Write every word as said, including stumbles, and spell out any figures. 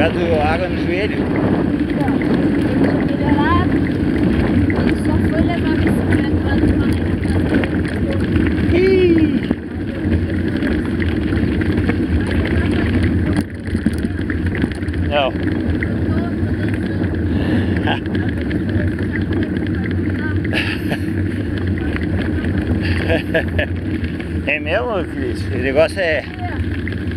causa da água no joelho? Não, ele foi melhorado, ele só foi levar a bicicleta lá do planeta. Ih! Não. É mesmo, Cris? O negócio é...